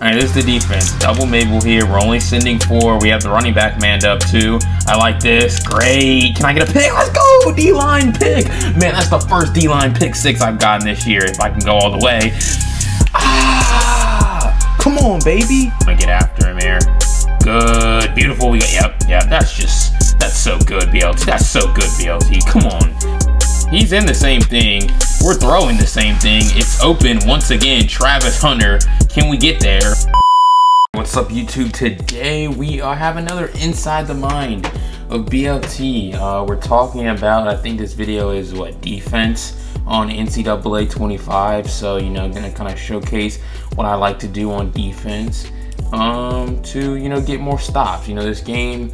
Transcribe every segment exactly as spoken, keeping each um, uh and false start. All right, this is the defense. Double Mabel here. We're only sending four. We have the running back manned up, too. I like this. Great. Can I get a pick? Let's go. D-line pick. Man, that's the first D-line pick six I've gotten this year, if I can go all the way. Ah, come on, baby. I'm going to get after him here. Good. Beautiful. We got, yep, yep. That's just, that's so good, B L T. That's so good, B L T. Come on. He's in the same thing. We're throwing the same thing. It's open once again. Travis Hunter. Can we get there? What's up, YouTube? Today we are have another Inside the Mind of B L T. Uh, we're talking about, I think this video is what, defense on N C double A twenty-five. So, you know, gonna kind of showcase what I like to do on defense um, to, you know, get more stops. You know, this game,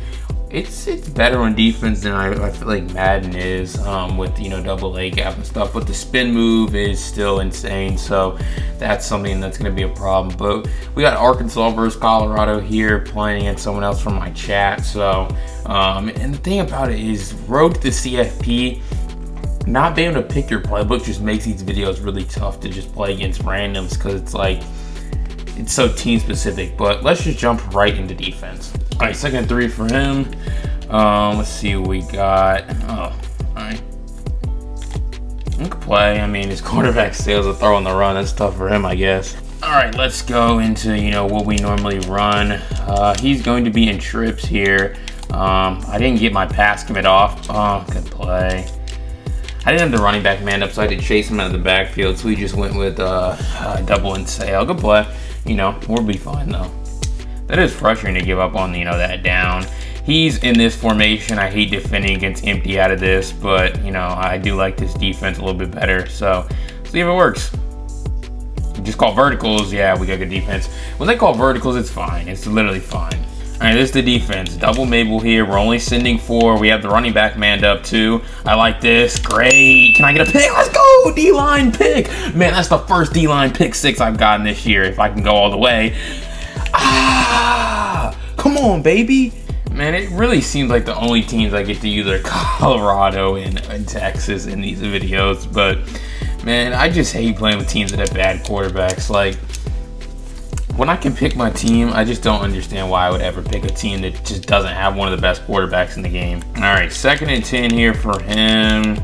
It's it's better on defense than I, I feel like Madden is um, with, you know, double A gap and stuff, but the spin move is still insane, so that's something that's going to be a problem. But we got Arkansas versus Colorado here, playing against someone else from my chat. So um, and the thing about it is, road to the C F P, not being able to pick your playbook just makes these videos really tough to just play against randoms, because it's like, it's so team specific. But let's just jump right into defense. All right, second and three for him. Um, let's see what we got. Oh, all right. We can play. I mean, his quarterback sales a throw on the run. That's tough for him, I guess. All right, let's go into, you know, what we normally run. Uh, he's going to be in trips here. Um, I didn't get my pass commit off. Oh, good play. I didn't have the running back man up, so I had to chase him out of the backfield. So we just went with uh, uh, double and sale. Good play. You know, we'll be fine though. That is frustrating to give up on, you know, that down. He's in this formation. I hate defending against empty out of this, but, you know, I do like this defense a little bit better. So, see if it works. Just call verticals. Yeah, we got good defense. When they call verticals, it's fine. It's literally fine. All right, this is the defense. Double Mabel here. We're only sending four. We have the running back manned up, too. I like this. Great. Can I get a pick? Let's go. D-line pick. Man, that's the first D-line pick six I've gotten this year, if I can go all the way. Ah, come on, baby. Man, it really seems like the only teams I get to use are Colorado and, and Texas in these videos. But, man, I just hate playing with teams that have bad quarterbacks. Like, when I can pick my team, I just don't understand why I would ever pick a team that just doesn't have one of the best quarterbacks in the game. All right, second and ten here for him.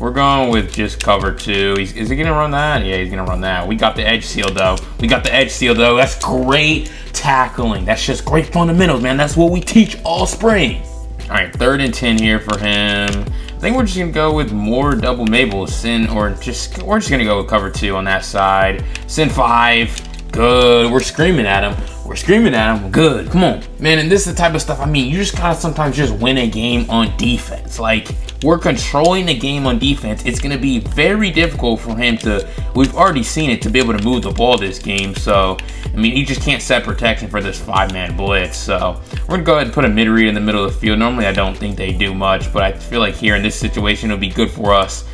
We're going with just cover two. He's, is he gonna run that? Yeah, he's gonna run that. We got the edge seal though. We got the edge seal though. That's great tackling. That's just great fundamentals, man. That's what we teach all spring. All right, third and ten here for him. I think we're just gonna go with more double Mabel. Send or just we're just gonna go with cover two on that side. Send five. Good. We're screaming at him. We're screaming at him. Good. Come on, man. And this is the type of stuff. I mean, you just gotta sometimes just win a game on defense. Like, we're controlling the game on defense. It's going to be very difficult for him to, we've already seen it, to be able to move the ball this game. So, I mean, he just can't set protection for this five-man blitz. So, we're going to go ahead and put a mid-read in the middle of the field. Normally, I don't think they do much, but I feel like here in this situation, it'll be good for us.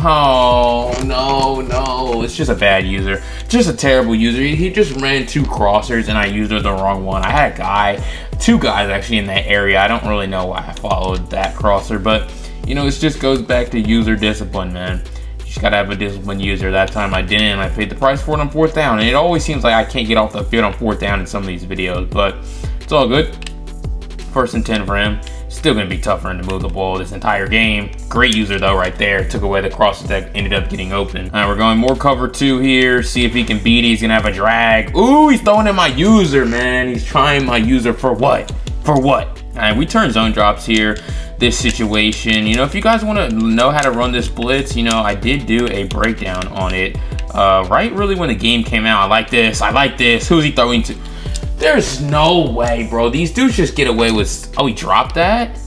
Oh, no, no. It's just a bad user. Just a terrible user. He just ran two crossers, and I used the wrong one. I had a guy, two guys actually in that area. I don't really know why I followed that crosser, but, you know, it just goes back to user discipline, man. You just got to have a disciplined user. That time I didn't, and I paid the price for it on fourth down. And it always seems like I can't get off the field on fourth down in some of these videos, but it's all good. First and ten for him. Still going to be tough for him to move the ball this entire game. Great user, though, right there. Took away the crosses that ended up getting open. All right, we're going more cover two here. See if he can beat it. He's going to have a drag. Ooh, he's throwing at my user, man. He's trying my user for what? For what? All right, we turn zone drops here. This situation, you know, if you guys want to know how to run this blitz, you know, I did do a breakdown on it uh, right really when the game came out. I like this. I like this. Who's he throwing to? There's no way, bro. These dudes just get away with... Oh, he dropped that?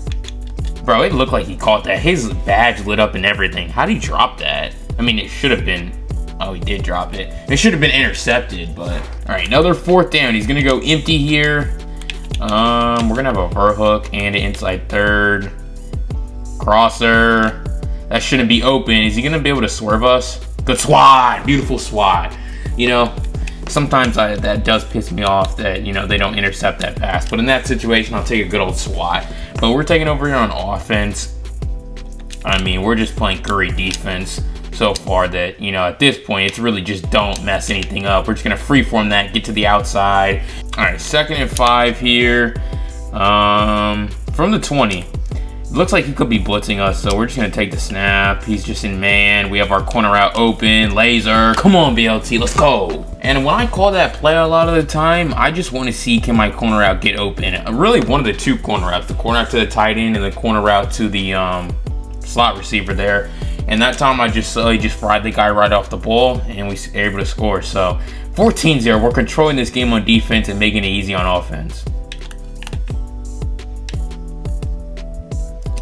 Bro, it looked like he caught that. His badge lit up and everything. How did he drop that? I mean, it should have been... Oh, he did drop it. It should have been intercepted, but... All right, another fourth down. He's going to go empty here. Um, We're going to have a verhook and an inside third. Crosser. That shouldn't be open. Is he going to be able to swerve us? Good swat. Beautiful swat. You know... Sometimes I, that does piss me off that, you know, they don't intercept that pass. But in that situation, I'll take a good old swat. But we're taking over here on offense. I mean, we're just playing great defense. so far that, you know, at this point, it's really just don't mess anything up. We're just gonna freeform that, get to the outside. All right, second and five here. Um, from the twenty. It looks like he could be blitzing us, so we're just gonna take the snap. He's just in man. We have our corner out open. Laser. Come on, B L T, let's go. And when I call that play a lot of the time, I just wanna see, can my corner out get open? Really one of the two corner outs, the corner out to the tight end and the corner out to the um, slot receiver there. And that time I just uh, just fried the guy right off the ball and we were able to score. So fourteen zero, we're controlling this game on defense and making it easy on offense.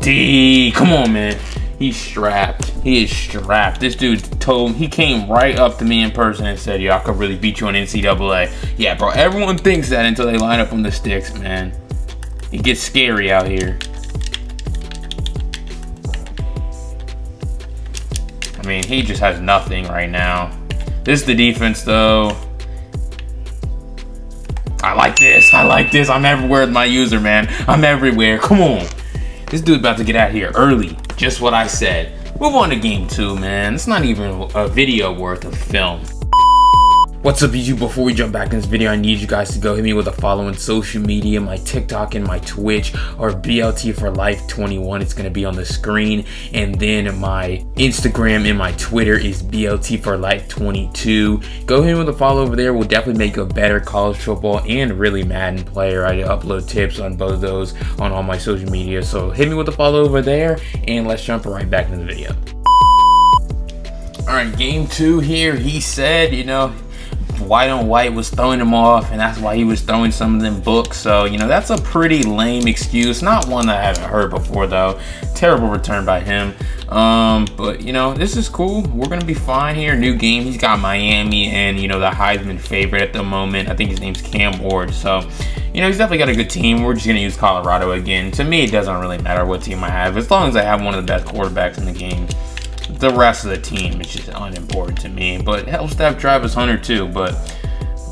D, come on, man. He's strapped. He is strapped. This dude told me, he came right up to me in person and said, yo, I could really beat you on N C double A. Yeah, bro, everyone thinks that until they line up on the sticks, man. It gets scary out here. I mean, he just has nothing right now. This is the defense, though. I like this. I like this. I'm everywhere with my user, man. I'm everywhere. Come on. This dude about to get out of here early. Just what I said. Move on to game two, man. It's not even a video worth of film. What's up, YouTube? Before we jump back in this video, I need you guys to go hit me with a follow on social media. My TikTok and my Twitch are B L T for life twenty-one. It's gonna be on the screen. And then my Instagram and my Twitter is B L T for life twenty-two. Go hit me with a follow over there. We'll definitely make you a better college football and really Madden player. I upload tips on both of those on all my social media. So hit me with a follow over there and let's jump right back into the video. All right, game two here. He said, you know, White on White was throwing him off, and that's why he was throwing some of them books. So, you know, that's a pretty lame excuse. Not one that I haven't heard before, though. Terrible return by him. Um, but, you know, this is cool. We're going to be fine here. New game. He's got Miami and, you know, the Heisman favorite at the moment. I think his name's Cam Ward. So, you know, he's definitely got a good team. We're just going to use Colorado again. To me, it doesn't really matter what team I have. As long as I have one of the best quarterbacks in the game. The rest of the team is just unimportant to me, but it helps to have Travis Hunter too. But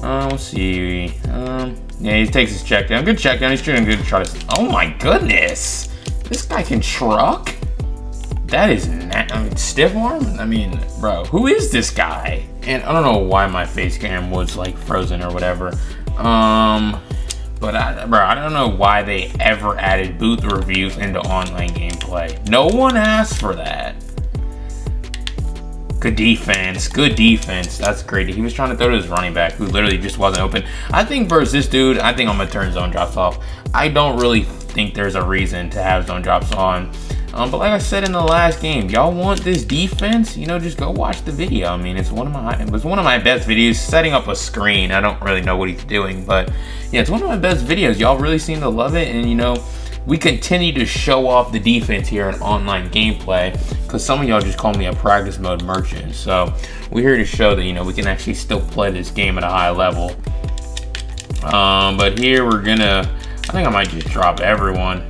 uh, let's see. Um, yeah, he takes his check down. Good check down. He's doing good. Try to. Oh my goodness, this guy can truck. That is not, I mean, stiff arm. I mean, bro, who is this guy? And I don't know why my face cam was like frozen or whatever. Um, but I, bro, I don't know why they ever added booth reviews into online gameplay. No one asked for that. Good defense, good defense. That's great. He was trying to throw to his running back who literally just wasn't open. I think versus this dude, I think I'm gonna turn zone drops off. I don't really think there's a reason to have zone drops on. Um, but like I said in the last game, y'all want this defense? You know, just go watch the video. I mean, it's one of my it was one of my best videos setting up a screen. I don't really know what he's doing, but yeah, it's one of my best videos. Y'all really seem to love it, and you know, we continue to show off the defense here in online gameplay, because some of y'all just call me a practice mode merchant. So we're here to show that, you know, we can actually still play this game at a high level. Um, but here we're gonna, I think I might just drop everyone.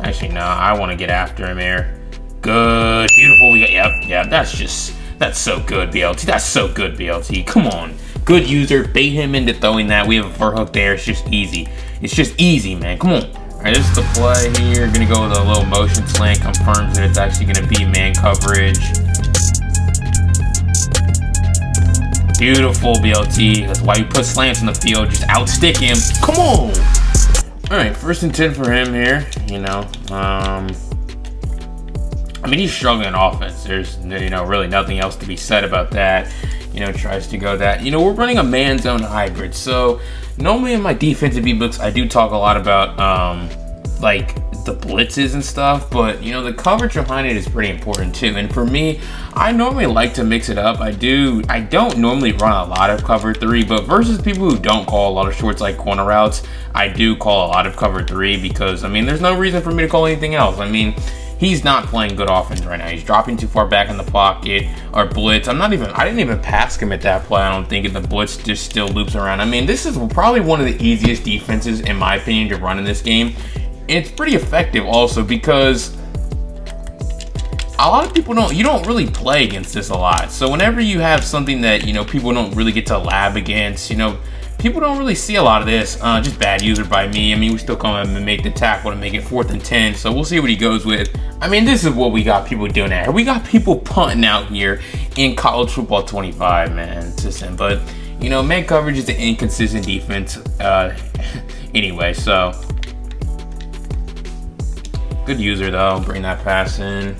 Actually, no, I wanna get after him here. Good, beautiful, we got, yep, yeah, that's just, that's so good, B L T. That's so good, B L T, come on. Good user, bait him into throwing that. We have a fur hook there, it's just easy. It's just easy, man, come on. All right, this is the play here. Gonna go with a little motion slant, confirms that it's actually gonna be man coverage. Beautiful, B L T. That's why you put slants in the field. Just outstick him. Come on. All right, first and ten for him here. You know, um, I mean, he's struggling in offense. There's, you know, really nothing else to be said about that. You know, tries to go that. You know, we're running a man zone hybrid. So normally in my defensive ebooks, I do talk a lot about um, like the blitzes and stuff, but you know, the coverage behind it is pretty important too. And for me, I normally like to mix it up. I do, I don't normally run a lot of cover three, but versus people who don't call a lot of shorts like corner routes, I do call a lot of cover three because I mean, there's no reason for me to call anything else. I mean, he's not playing good offense right now. He's dropping too far back in the pocket or blitz. I'm not even, I didn't even pass him at that play, I don't think, and the blitz just still loops around. I mean, this is probably one of the easiest defenses, in my opinion, to run in this game. And it's pretty effective also because a lot of people don't, you don't really play against this a lot. So whenever you have something that, you know, people don't really get to lab against, you know, people don't really see a lot of this. Uh, just bad user by me. I mean, we still come up and make the tackle to make it fourth and ten. So we'll see what he goes with. I mean, this is what we got people doing out here. We got people punting out here in College Football twenty-five, man. Listen, but you know, man coverage is an inconsistent defense. Uh, anyway, so good user though. Bring that pass in.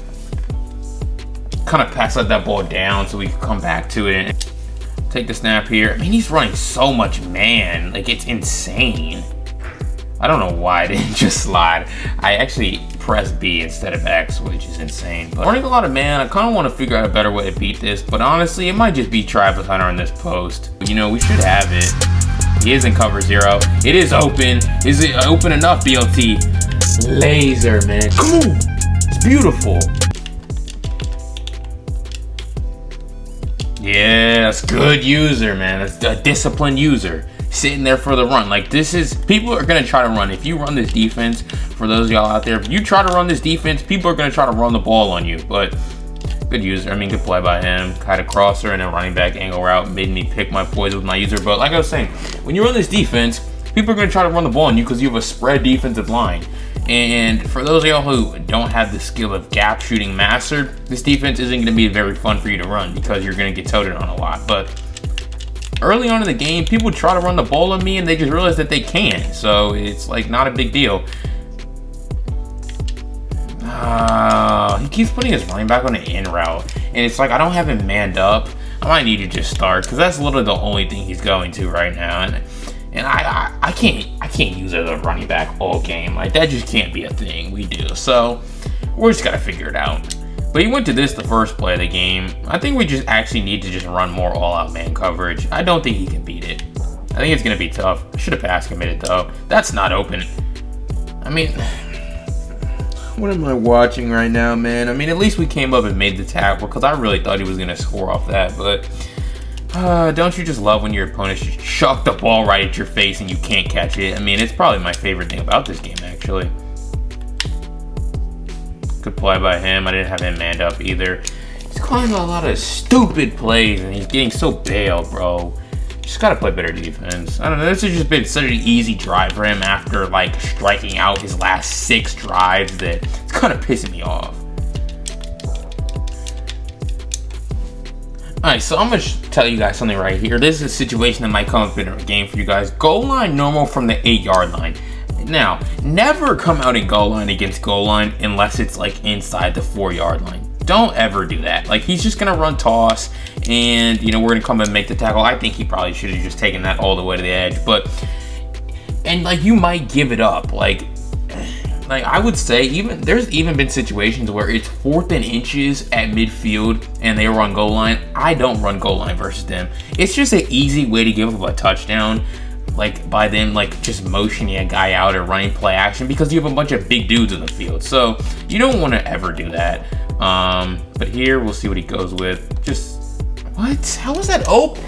Kind of pass out that ball down so we can come back to it. Take the snap here. I mean, he's running so much man. Like, it's insane. I don't know why I didn't just slide. I actually pressed B instead of X, which is insane. But running a lot of man, I kind of want to figure out a better way to beat this. But honestly, it might just be Travis Hunter in this post. You know, we should have it. He is in cover zero. It is open. Is it open enough, B L T? Laser, man. Come on. It's beautiful. Yeah, that's good user, man. That's a disciplined user sitting there for the run. Like, this is, people are gonna try to run. If you run this defense, for those of y'all out there, if you try to run this defense, people are gonna try to run the ball on you. But good user, I mean, good play by him. Kind of crosser and a running back angle route made me pick my poise with my user. But like I was saying, when you run this defense, people are gonna try to run the ball on you because you have a spread defensive line. And for those of y'all who don't have the skill of gap shooting mastered, this defense isn't going to be very fun for you to run because you're going to get toted on a lot. But early on in the game, people try to run the ball on me and they just realize that they can't. So it's like not a big deal. Uh, he keeps putting his running back on an in route. And it's like, I don't have him manned up. I might need to just start because that's literally the only thing he's going to right now. And And I, I I can't I can't use it as a running back all game. Like, that just can't be a thing we do. So we're just gotta figure it out. But he went to this the first play of the game. I think we just actually need to just run more all-out man coverage. I don't think he can beat it. I think it's gonna be tough. I should have pass committed though. That's not open. I mean, what am I watching right now, man? I mean, at least we came up and made the tackle because I really thought he was gonna score off that, but Uh, don't you just love when your opponents just chuck the ball right at your face and you can't catch it? I mean, it's probably my favorite thing about this game, actually. Good play by him. I didn't have him manned up either. He's calling a lot of stupid plays, and he's getting so bailed, bro. Just gotta play better defense. I don't know. This has just been such an easy drive for him after, like, striking out his last six drives that it's kind of pissing me off. All right, so I'm gonna tell you guys something right here. This is a situation that might come up in a game for you guys. Goal line normal from the eight yard line. Now, never come out in goal line against goal line unless it's like inside the four yard line. Don't ever do that. Like, he's just gonna run toss and, you know, we're gonna come and make the tackle. I think he probably should have just taken that all the way to the edge, but, and like, you might give it up. Like, Like I would say, even there's even been situations where it's fourth and inches at midfield and they run goal line. I don't run goal line versus them. It's just an easy way to give up a touchdown, like by them like just motioning a guy out or running play action because you have a bunch of big dudes in the field. So you don't want to ever do that. Um, but here we'll see what he goes with. Just what? How was that open?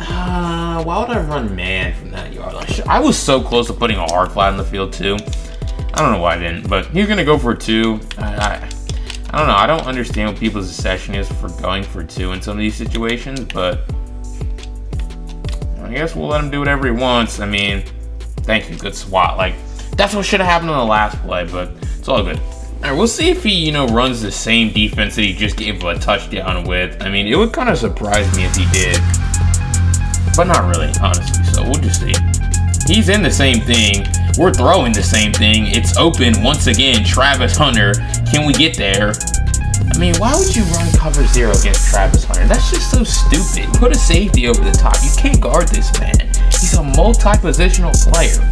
Uh, why would I run man from that yard line? I was so close to putting a hard flat in the field too. I don't know why I didn't, but he's gonna go for two. I, I, I don't know. I don't understand what people's obsession is for going for two in some of these situations, but I guess we'll let him do whatever he wants. I mean, thank you, good swat. Like, that's what should have happened on the last play, but it's all good. All right, we'll see if he, you know, runs the same defense that he just gave a touchdown with. I mean, it would kind of surprise me if he did, but not really, honestly. So we'll just see. He's in the same thing. We're throwing the same thing. It's open once again. Travis Hunter. Can we get there? I mean, why would you run cover zero against Travis Hunter? That's just so stupid. Put a safety over the top. You can't guard this man. He's a multi-positional player.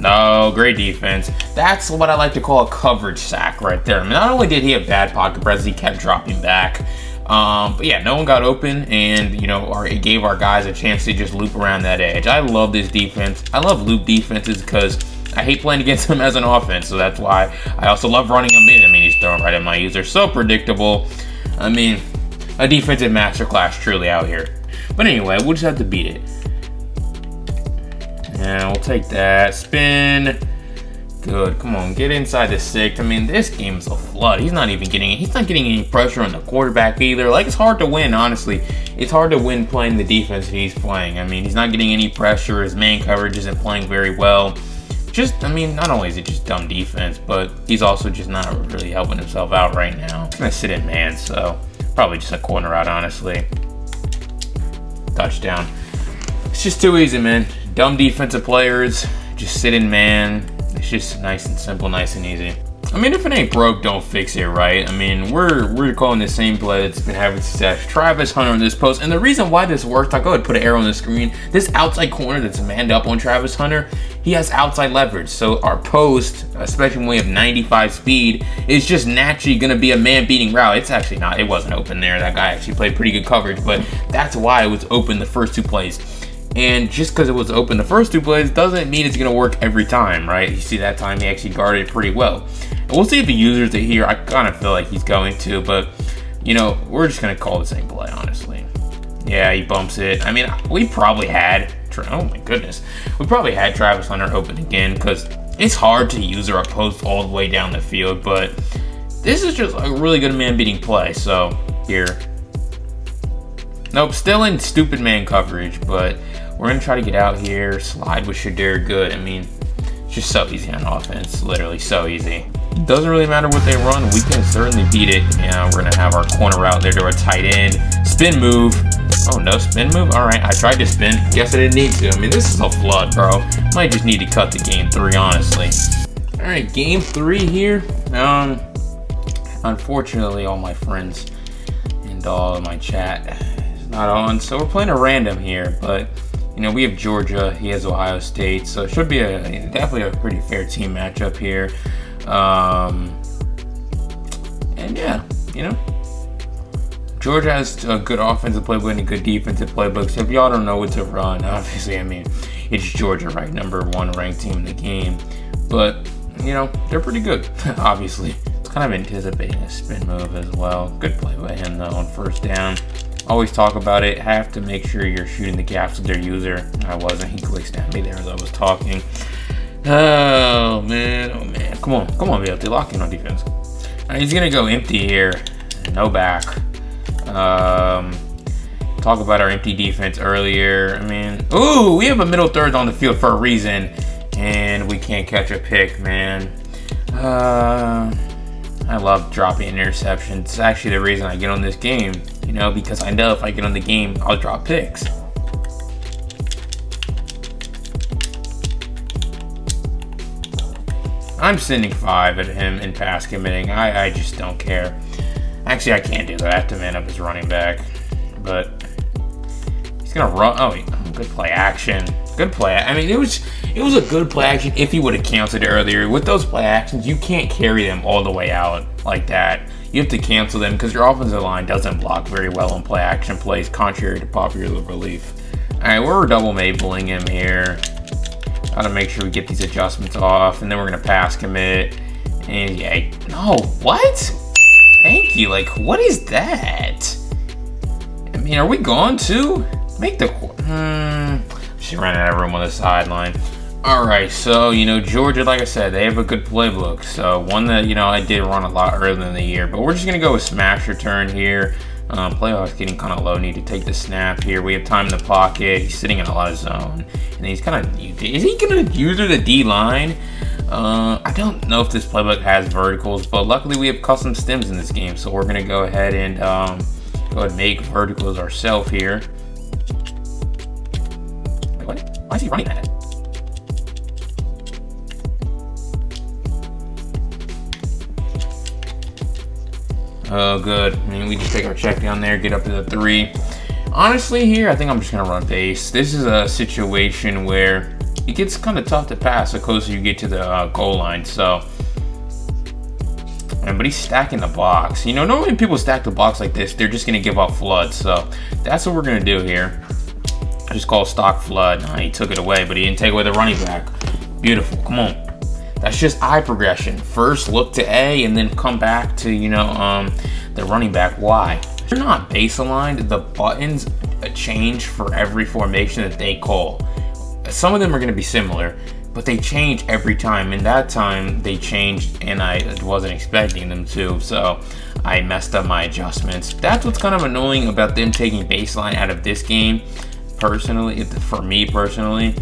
No, great defense. That's what I like to call a coverage sack right there. I mean, not only did he have bad pocket presence, he kept dropping back. Um, but yeah, no one got open, and you know, our, it gave our guys a chance to just loop around that edge. I love this defense. I love loop defenses because I hate playing against them as an offense, so that's why I also love running them in. I mean, he's throwing right at my user. So predictable. I mean, a defensive masterclass truly out here. But anyway, we'll just have to beat it. And we'll take that spin. good. Come on, get inside the six. I mean, this game's a flood. He's not even getting he's not getting any pressure on the quarterback either. Like, it's hard to win, honestly. It's hard to win playing the defense that he's playing. I mean, he's not getting any pressure. His man coverage isn't playing very well. Just, I mean, not only is it just dumb defense, but he's also just not really helping himself out right now. I'm gonna sit in man, so probably just a corner out, honestly. Touchdown. It's just too easy, man. Dumb defensive players, just sit in man. It's just nice and simple, nice and easy. I mean, if it ain't broke, don't fix it, right? I mean, we're we're calling the same play that's been having success. Travis Hunter on this post. And the reason why this worked, I'll go ahead and put an arrow on the screen. This outside corner that's manned up on Travis Hunter, he has outside leverage. So our post, especially when we have ninety-five speed, is just naturally gonna be a man-beating route. It's actually not, it wasn't open there. That guy actually played pretty good coverage, but that's why it was open the first two plays. And just because it was open the first two plays doesn't mean it's gonna work every time, right? You see that time he actually guarded it pretty well. And we'll see if he uses it here. I kind of feel like he's going to, but you know, we're just gonna call the same play, honestly. Yeah, he bumps it. I mean, we probably had, oh my goodness. We probably had Travis Hunter open again because it's hard to use our post all the way down the field, but this is just a really good man-beating play, so here. Nope, still in stupid man coverage, but we're gonna try to get out here, slide with Shadir, good. I mean, it's just so easy on offense, literally so easy. It doesn't really matter what they run, we can certainly beat it. Yeah, we're gonna have our corner out there to our tight end. Spin move, oh no, spin move? All right, I tried to spin, guess I didn't need to. I mean, this is a flood, bro. Might just need to cut to game three, honestly. All right, game three here. Um, unfortunately, all my friends and all of my chat is not on, so we're playing a random here, but you know, we have Georgia, he has Ohio State, so it should be a definitely a pretty fair team matchup here. Um, and yeah, you know, Georgia has a good offensive playbook and a good defensive playbook, so if y'all don't know what to run, obviously, I mean, it's Georgia, right? Number one ranked team in the game, but you know, they're pretty good, obviously. It's kind of anticipating a spin move as well. Good play by him, though, on first down. Always talk about it, have to make sure you're shooting the gaps with their user. I wasn't, he glitched at me there as I was talking. Oh man, oh man. Come on, come on, B L T, lock in on defense. Right, he's gonna go empty here, no back. Um, talk about our empty defense earlier. I mean, ooh, we have a middle third on the field for a reason, and we can't catch a pick, man. Uh, I love dropping interceptions. It's actually the reason I get on this game. You know, because I know if I get on the game, I'll drop picks. I'm sending five at him in pass committing. I, I just don't care. Actually, I can't do that. I have to man up his running back. But he's gonna run. Oh, good play action. Good play. I mean, it was it was a good play action if he would have canceled it earlier. With those play actions, you can't carry them all the way out like that. You have to cancel them because your offensive line doesn't block very well on play action plays, contrary to popular belief. All right, we're double mapling him here. Gotta make sure we get these adjustments off, and then we're gonna pass commit. And yeah, no, what? Thank you. Like, what is that? I mean, are we gone too? Make the. Hmm. She ran out of room on the sideline. All right, so, you know, Georgia, like I said, they have a good playbook. So one that, you know, I did run a lot earlier in the year, but we're just going to go with smash return here. Um, playoffs getting kind of low, need to take the snap here. We have time in the pocket. He's sitting in a lot of zone. And he's kind of, is he going to use the D-line? Uh, I don't know if this playbook has verticals, but luckily we have custom stems in this game. So we're going to go ahead and um, go ahead and make verticals ourselves here. Wait, what? Why is he running that? Oh, good. I mean, we just take our check down there, get up to the three. Honestly, here, I think I'm just going to run base. This is a situation where it gets kind of tough to pass the closer you get to the uh, goal line. So, and, but he's stacking the box. You know, normally people stack the box like this, they're just going to give up flood. So that's what we're going to do here. I just call stock flood. Nah, he took it away, but he didn't take away the running back. Beautiful. Come on. That's just eye progression. First look to A and then come back to, you know, um, the running back Y. If you're not base aligned, the buttons change for every formation that they call. Some of them are going to be similar, but they change every time, and that time they changed and I wasn't expecting them to, so I messed up my adjustments. That's what's kind of annoying about them taking baseline out of this game, personally, for me personally,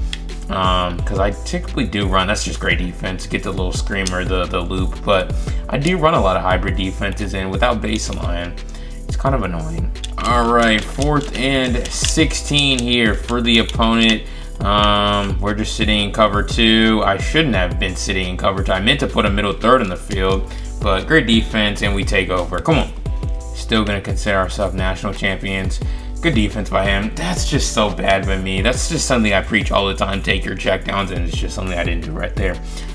um, because I typically do run, that's just great defense, get the little screamer, the, the loop, but I do run a lot of hybrid defenses, and without baseline, it's kind of annoying. All right, fourth and sixteen here for the opponent. Um, we're just sitting in cover two. I shouldn't have been sitting in cover two. I meant to put a middle third in the field, but great defense and we take over. Come on. Still gonna consider ourselves national champions. Good defense by him. That's just so bad by me. That's just something I preach all the time. Take your checkdowns, and it's just something I didn't do right there.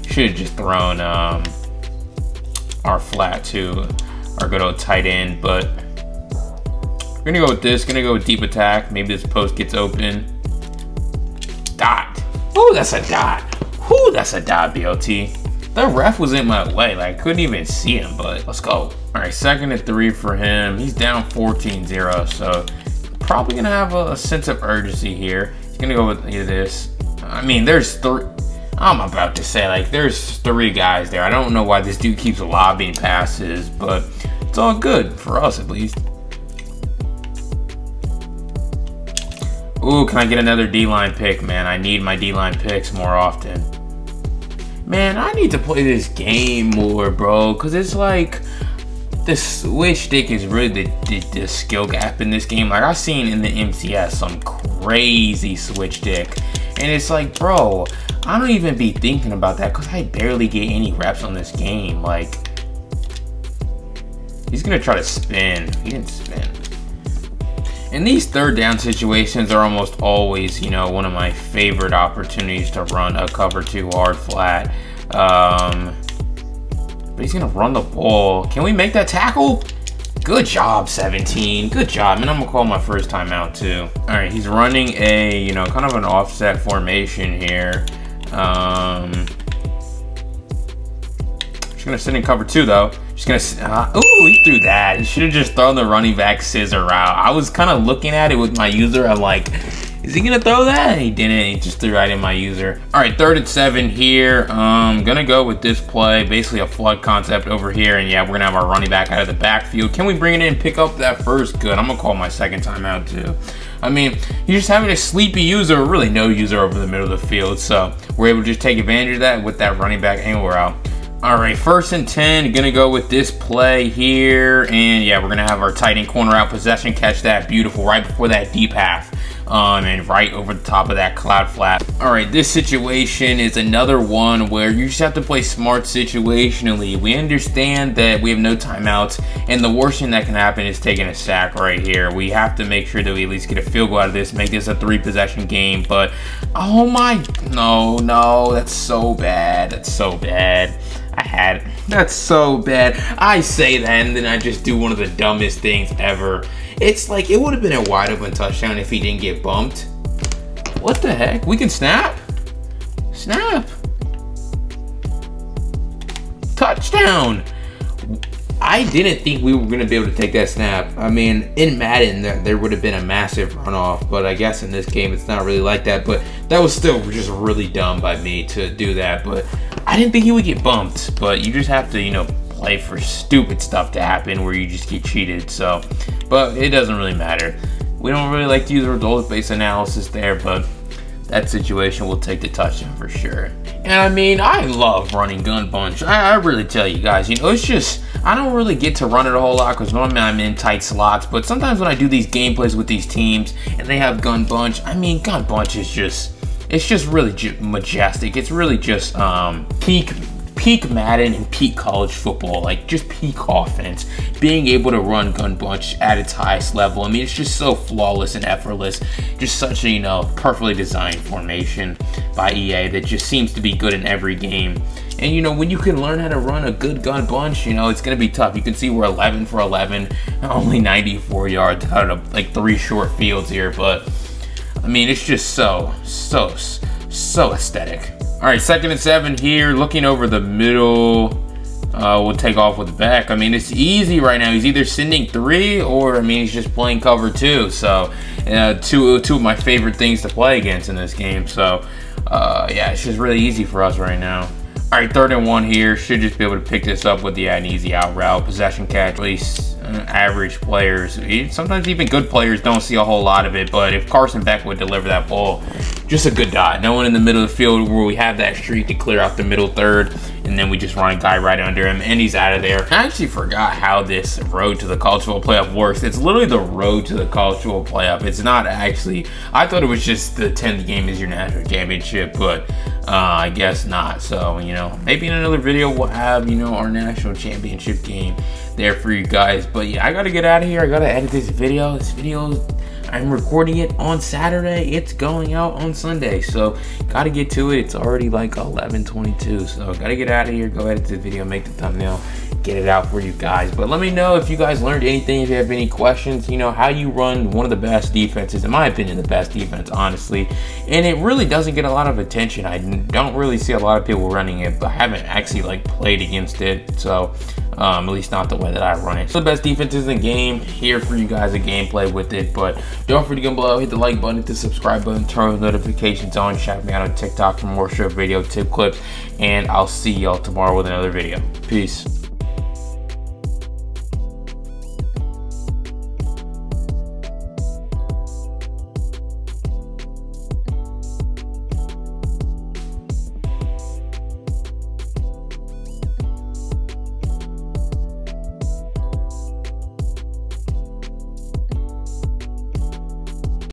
Should have just thrown um, our flat to our good old tight end, but we're gonna go with this. Gonna go with deep attack. Maybe this post gets open. Dot. Ooh, that's a dot. Ooh, that's a dot, B L T. The ref was in my way. Like, I couldn't even see him, but let's go. All right, second and three for him. He's down fourteen zero, so probably going to have a, a sense of urgency here. He's going to go with this. I mean, there's three. I'm about to say, like, there's three guys there. I don't know why this dude keeps lobbing passes, but it's all good for us, at least. Ooh, can I get another D-line pick, man? I need my D-line picks more often. Man, I need to play this game more, bro, because it's like the switch stick is really the, the, the skill gap in this game. Like, I've seen in the M C S some crazy switch stick, and it's like, bro, I don't even be thinking about that because I barely get any reps on this game. Like, he's going to try to spin. He didn't spin. And these third down situations are almost always, you know, one of my favorite opportunities to run a cover two hard flat. Um, but he's going to run the ball. Can we make that tackle? Good job, seventeen. Good job. And I'm going to call my first timeout, too. All right, he's running a, you know, kind of an offset formation here. Um, just going to sit in cover two, though. Just gonna, uh, ooh, he threw that. He should have just thrown the running back scissor route. I was kind of looking at it with my user. I'm like, is he gonna throw that? And he didn't. He just threw right in my user. All right, third and seven here. Um, gonna go with this play, basically a flood concept over here. And yeah, we're gonna have our running back out of the backfield. Can we bring it in and pick up that first? Good. I'm gonna call my second timeout too. I mean, you're just having a sleepy user, really no user over the middle of the field. So we're able to just take advantage of that with that running back angle route. All right, first and ten, gonna go with this play here. And yeah, we're gonna have our tight end corner out possession, catch that beautiful right before that deep half. Um, and right over the top of that cloud flat. All right, this situation is another one where you just have to play smart situationally. We understand that we have no timeouts, and the worst thing that can happen is taking a sack right here. We have to make sure that we at least get a field goal out of this, make this a three possession game, but oh my, no, no, that's so bad, that's so bad. I had it. That's so bad. I say that and then I just do one of the dumbest things ever. It's like it would have been a wide open touchdown if he didn't get bumped. What the heck? We can snap? Snap. Touchdown. I didn't think we were going to be able to take that snap. I mean, in Madden, there, there would have been a massive runoff, but I guess in this game, it's not really like that. But that was still just really dumb by me to do that. But I didn't think he would get bumped, but you just have to, you know, play for stupid stuff to happen where you just get cheated. So, but it doesn't really matter. We don't really like to use results-based analysis there, but that situation will take the touchdown for sure. And I mean, I love running Gun Bunch. I, I really tell you guys, you know, it's just, I don't really get to run it a whole lot because normally I'm in tight slots, but sometimes when I do these gameplays with these teams and they have Gun Bunch, I mean, Gun Bunch is just, it's just really ju majestic. It's really just um, peak, peak Madden and peak college football, like just peak offense. Being able to run Gun Bunch at its highest level. I mean, it's just so flawless and effortless. Just such a, you know, perfectly designed formation by E A that just seems to be good in every game. And you know, when you can learn how to run a good Gun Bunch, you know, it's gonna be tough. You can see we're eleven for eleven, only ninety-four yards out of like three short fields here, but I mean, it's just so, so, so aesthetic. All right, second and seven here, looking over the middle. Uh, we'll take off with Beck. I mean, it's easy right now. He's either sending three or, I mean, he's just playing cover two. So, uh, two, two of my favorite things to play against in this game. So, uh, yeah, it's just really easy for us right now. All right, third and one here. Should just be able to pick this up with the yeah, an easy out route, possession catch. At least uh, average players, sometimes even good players, don't see a whole lot of it. But if Carson Beck would deliver that ball, just a good dot. No one in the middle of the field where we have that streak to clear out the middle third, and then we just run a guy right under him, and he's out of there. I actually forgot how this road to the college football playoff works. It's literally the road to the college football playoff. It's not actually, I thought it was just the tenth game is your national championship, but uh, I guess not. So, you know, maybe in another video we'll have, you know, our national championship game there for you guys. But yeah, I gotta get out of here. I gotta edit this video. This video, I'm recording it on Saturday. It's going out on Sunday, so gotta get to it. It's already like eleven twenty-two, so gotta get out of here. Go edit the video, make the thumbnail, get it out for you guys. But let me know if you guys learned anything, if you have any questions, you know, how you run one of the best defenses, in my opinion, the best defense, honestly. And it really doesn't get a lot of attention. I don't really see a lot of people running it, but I haven't actually like played against it, so Um, at least not the way that I run it. So the best defenses in the game, here for you guys, a gameplay with it. But don't forget to go below, hit the like button, hit the subscribe button, turn those notifications on, check me out on TikTok for more short video tip clips, and I'll see y'all tomorrow with another video. Peace.